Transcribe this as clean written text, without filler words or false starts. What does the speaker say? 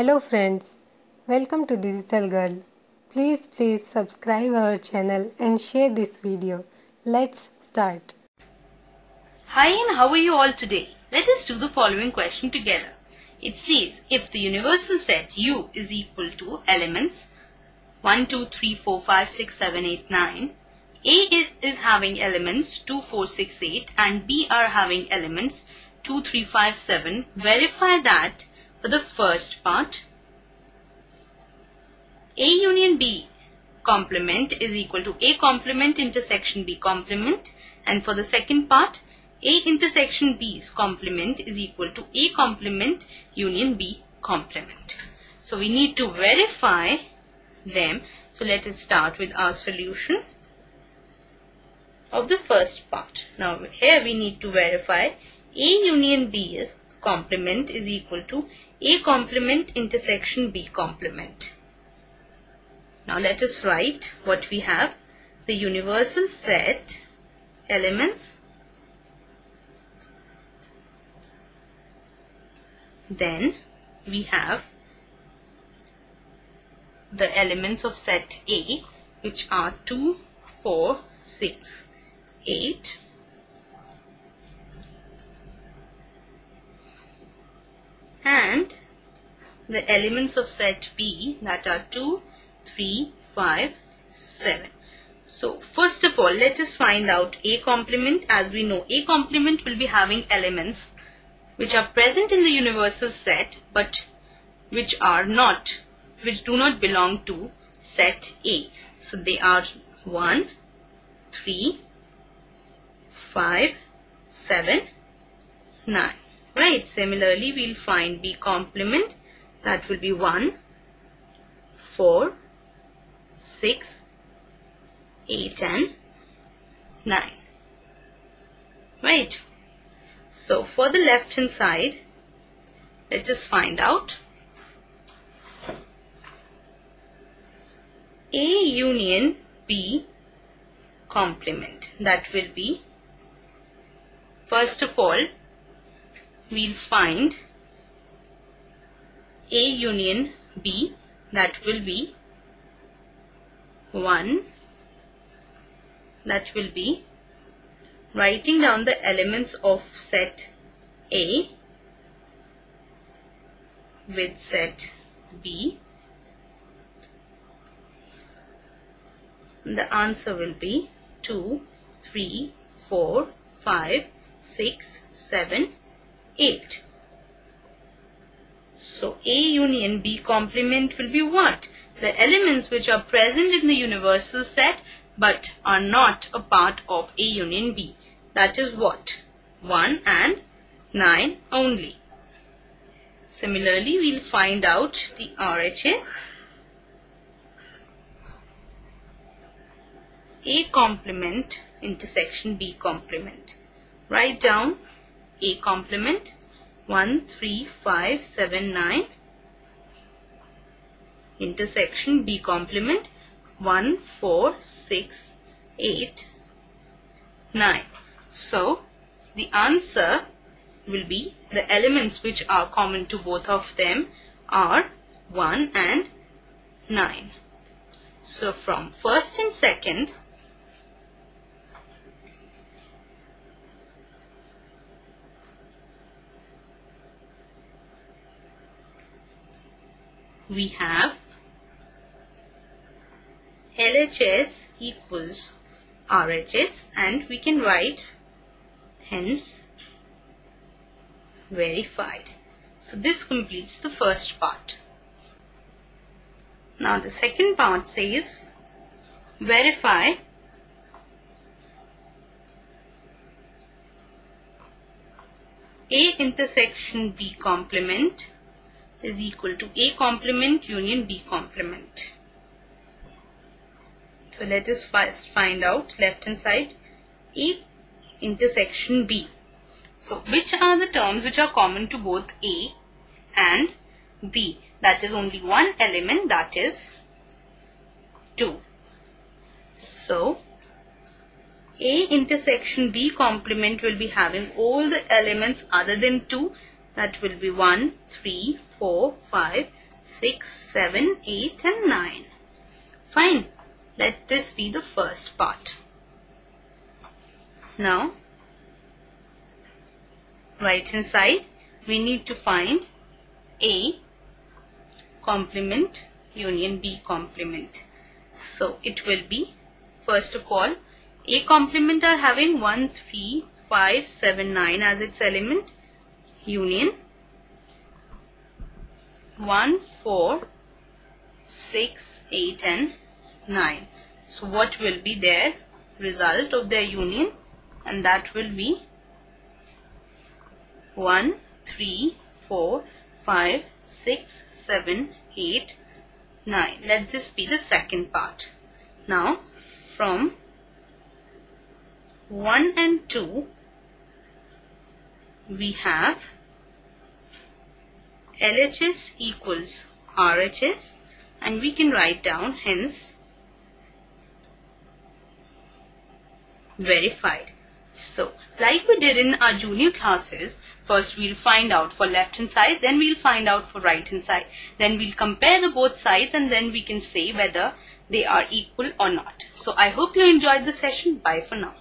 Hello friends, welcome to Digital Girl. Please subscribe our channel and share this video. Let's start. Hi, and how are you all today? Let us do the following question together. It says, if the universal set U is equal to elements 1, 2, 3, 4, 5, 6, 7, 8, 9, A is having elements 2, 4, 6, 8 and B are having elements 2, 3, 5, 7, verify that for the first part, A union B complement is equal to A complement intersection B complement, and for the second part, A intersection B's complement is equal to A complement union B complement. So we need to verify them. So let us start with our solution of the first part. Now here we need to verify A union B's complement is equal to A complement intersection B complement. Now let us write what we have. The universal set elements, then we have the elements of set A, which are 2, 4, 6, 8, and the elements of set B, that are 2, 3, 5, 7. So first of all, let us find out A complement. As we know, A complement will be having elements which are present in the universal set but which do not belong to set A. So they are 1, 3, 5, 7, 9. Right. Similarly, we'll find B complement. That will be 1, 4, 6, 8 and 9. Right. So for the left hand side, let us find out A union B complement. That will be, first of all, we'll find A union B. That will be 1. That will be, writing down the elements of set A with set B. The answer will be 2, 3, 4, 5, 6, 7, 8. So A union B complement will be what? The elements which are present in the universal set but are not a part of A union B. That is what? 1 and 9 only. Similarly, we'll find out the RHS. A complement intersection B complement. Write down A complement 1, 3, 5, 7, 9. Intersection B complement 1, 4, 6, 8, 9. So the answer will be, the elements which are common to both of them are 1 and 9. So from first and second, we have LHS equals RHS, and we can write, hence, verified. So this completes the first part. Now the second part says, verify A intersection B complement is equal to A complement union B complement. So let us first find out left hand side, A intersection B. So which are the terms which are common to both A and B? That is only one element, that is 2. So A intersection B complement will be having all the elements other than 2. That will be 1, 3, 4, 5, 6, 7, 8 and 9. Fine. Let this be the first part. Now, right hand side, we need to find A complement union B complement. So, it will be, first of all, A complement are having 1, 3, 5, 7, 9 as its element. Union 1, 4, 6, 8 and 9. So, what will be their result of their union? And that will be 1, 3, 4, 5, 6, 7, 8, 9. Let this be the second part. Now, from 1 and 2, we have LHS equals RHS, and we can write down, hence, verified. So, like we did in our junior classes, first we'll find out for left hand side, then we'll find out for right hand side, then we'll compare the both sides, and then we can say whether they are equal or not. So, I hope you enjoyed the session. Bye for now.